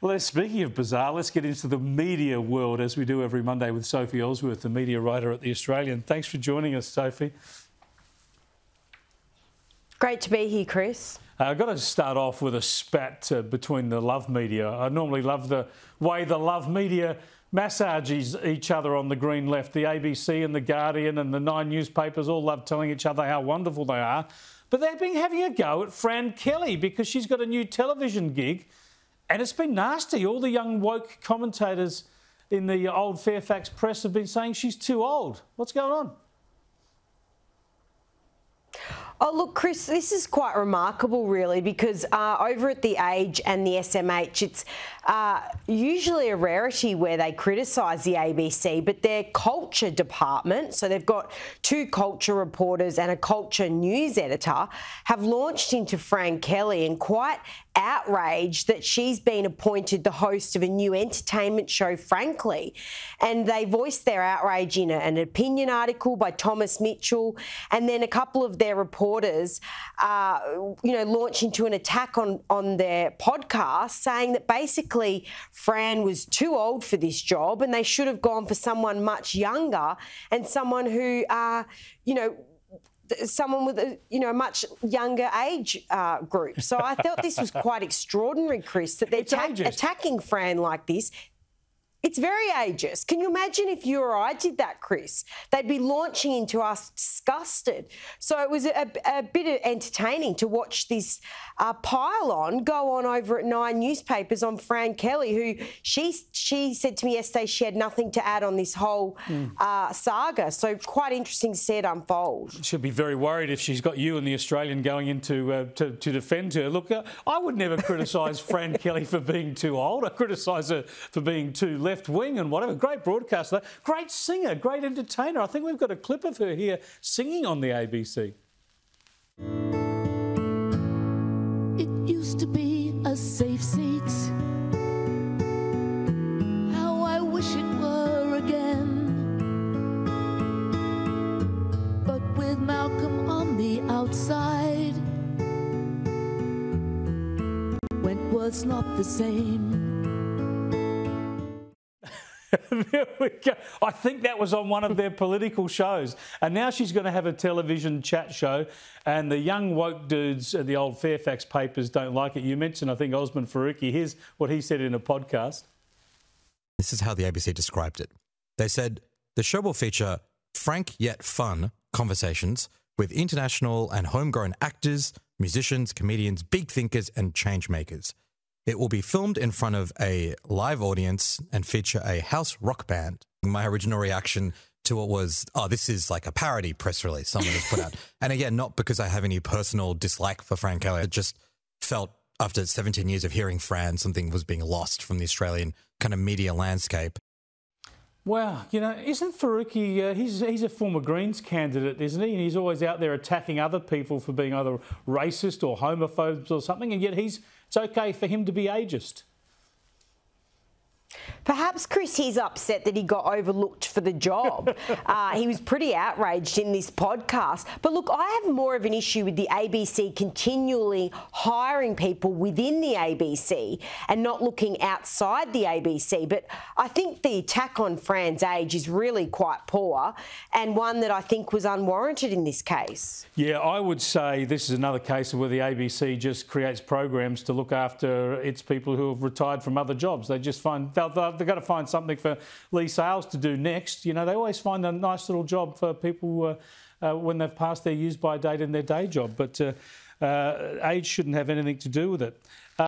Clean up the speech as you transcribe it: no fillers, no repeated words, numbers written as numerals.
Well, speaking of bizarre, let's get into the media world, as we do every Monday with Sophie Ellsworth, the media writer at The Australian. Thanks for joining us, Sophie. Great to be here, Chris. I've got to start off with a spat between the love media. I normally love the way the love media massages each other on the green left. The ABC and The Guardian and the Nine newspapers all love telling each other how wonderful they are. But they've been having a go at Fran Kelly because she's got a new television gig. And it's been nasty. All the young woke commentators in the old Fairfax press have been saying she's too old. What's going on? Oh, look, Chris, this is quite remarkable, really, because over at The Age and the SMH, it's usually a rarity where they criticise the ABC, but their culture department, so they've got two culture reporters and a culture news editor, have launched into Fran Kelly and quite outraged that she's been appointed the host of a new entertainment show, Frankly. And they voiced their outrage in an opinion article by Thomas Mitchell, and then a couple of their reporters launch into an attack on their podcast, saying that basically Fran was too old for this job and they should have gone for someone much younger and someone who, someone with a much younger age group. So I thought this was quite extraordinary, Chris, that they're attacking Fran like this. It's very ageist. Can you imagine if you or I did that, Chris? They'd be launching into us disgusted. So it was a bit entertaining to watch this pile-on go on over at Nine newspapers on Fran Kelly, who she said to me yesterday she had nothing to add on this whole saga. So quite interesting to see it unfold. She'll be very worried if she's got you and The Australian going in to defend her. Look, I would never criticise Fran Kelly for being too old. I criticise her for being too late. Left wing and whatever. Great broadcaster, great singer, great entertainer. I think we've got a clip of her here singing on the ABC. It used to be a safe seat. How I wish it were again. But with Malcolm on the outside, Wentworth's not the same. There we go. I think that was on one of their political shows. And now she's going to have a television chat show, and the young woke dudes at the old Fairfax papers don't like it. You mentioned, I think, Osman Faruqi. Here's what he said in a podcast. This is how the ABC described it. They said, the show will feature frank yet fun conversations with international and homegrown actors, musicians, comedians, big thinkers and change makers. It will be filmed in front of a live audience and feature a house rock band. My original reaction to it was, oh, this is like a parody press release someone has put out. And again, not because I have any personal dislike for Fran Kelly. I just felt after 17 years of hearing Fran, something was being lost from the Australian kind of media landscape. Wow, you know, isn't Faruqi, he's a former Greens candidate, isn't he? And he's always out there attacking other people for being either racist or homophobes or something, and yet it's okay for him to be ageist. Perhaps, Chris, he's upset that he got overlooked for the job. He was pretty outraged in this podcast. But look, I have more of an issue with the ABC continually hiring people within the ABC and not looking outside the ABC. But I think the attack on Fran's age is really quite poor and one that I think was unwarranted in this case. Yeah, I would say this is another case where the ABC just creates programs to look after its people who have retired from other jobs. They just find... They've got to find something for Lee Sales to do next. You know, they always find a nice little job for people when they've passed their use-by date in their day job. But age shouldn't have anything to do with it.